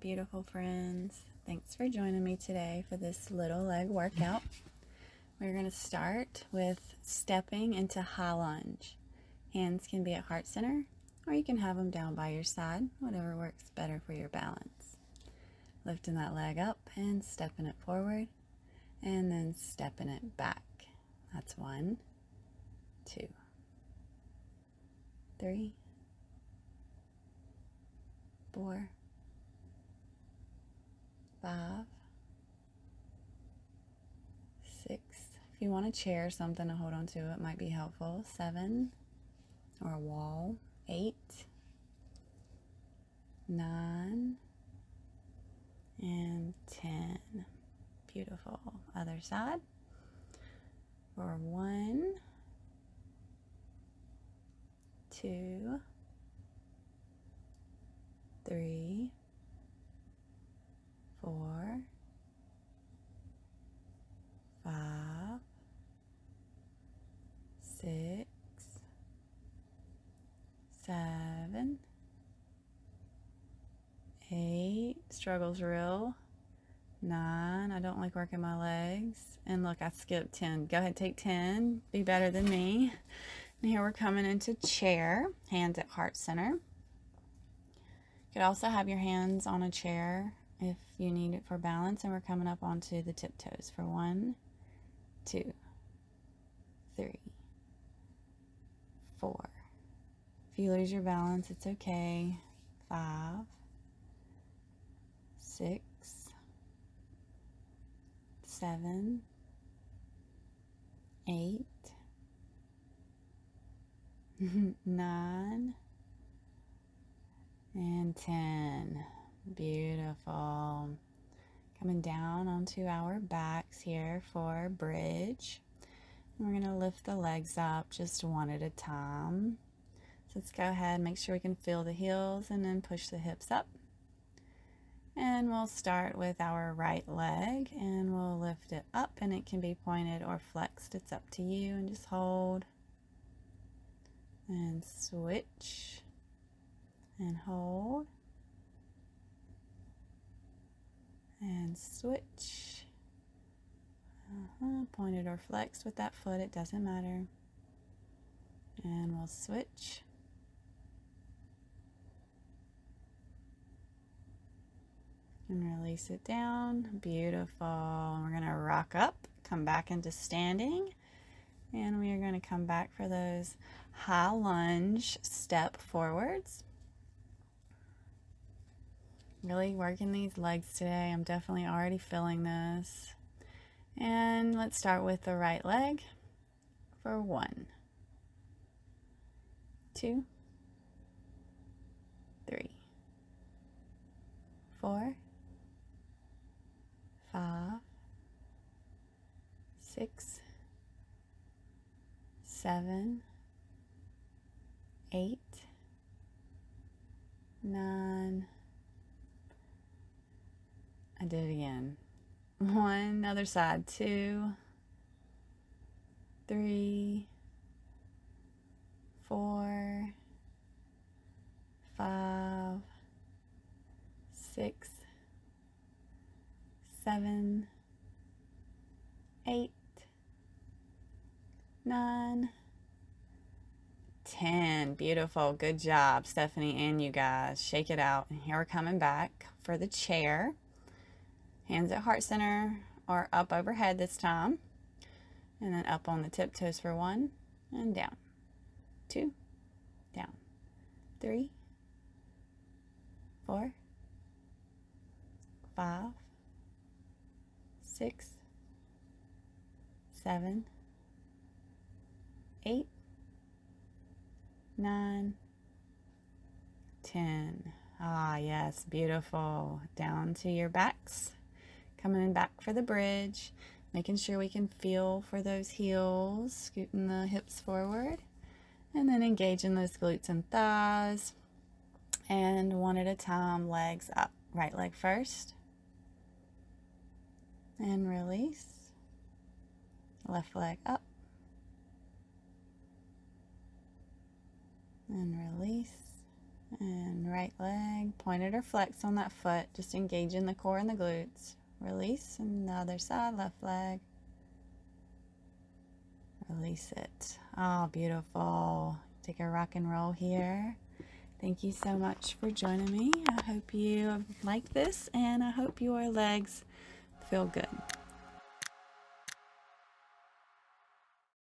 beautiful friends, thanks for joining me today for this little leg workout. We're going to start with stepping into high lunge. Hands can be at heart center, or you can have them down by your side, whatever works better for your balance. Lifting that leg up and stepping it forward, and then stepping it back. That's 1, 2, 3, 4, 5, 6. If you want a chair or something to hold on to, it might be helpful. 7, or a wall. 8, 9, and 10. Beautiful. Other side. For 1, 2, 3, 4, 5, 6, 7, 8, struggles real, 9, I don't like working my legs, and look, I skipped 10, go ahead, take 10, be better than me. And here we're coming into chair, hands at heart center. You could also have your hands on a chair if you need it for balance, and we're coming up onto the tiptoes for 1, 2, 3, 4. If you lose your balance, it's okay. 5, 6, 7, 8, 9, and 10. Beautiful. Coming down onto our backs here for bridge. And we're going to lift the legs up just one at a time. Let's go ahead and make sure we can feel the heels and then push the hips up. And we'll start with our right leg and we'll lift it up, and it can be pointed or flexed. It's up to you, and just hold and switch and hold and switch. Pointed or flexed with that foot, it doesn't matter. And we'll switch. And release it down. Beautiful. We're going to rock up, come back into standing, and we are going to come back for those high lunge step forwards. Really working these legs today. I'm definitely already feeling this. And let's start with the right leg for 1, 2, 3, 4. 5, 6, 7, 8, 9. I did it again. 1, other side. 2, 3, 4, 5, 6, 7, 8, 9, 10. Beautiful. Good job, Stephanie and you guys. Shake it out. And here we're coming back for the chair. Hands at heart center or up overhead this time. And then up on the tiptoes for 1 and down. 2, down. 3, 4, 5. 6, 7, 8, 9, 10. Ah, yes, beautiful. Down to your backs. Coming in back for the bridge. Making sure we can feel for those heels. Scooting the hips forward. And then engaging those glutes and thighs. And one at a time, legs up. Right leg first. And release. Left leg up. And release. And right leg pointed or flexed on that foot, just engaging the core and the glutes. Release, and the other side, left leg. Release it. Oh, beautiful. Take a rock and roll here. Thank you so much for joining me. I hope you like this, and I hope your legs feel good.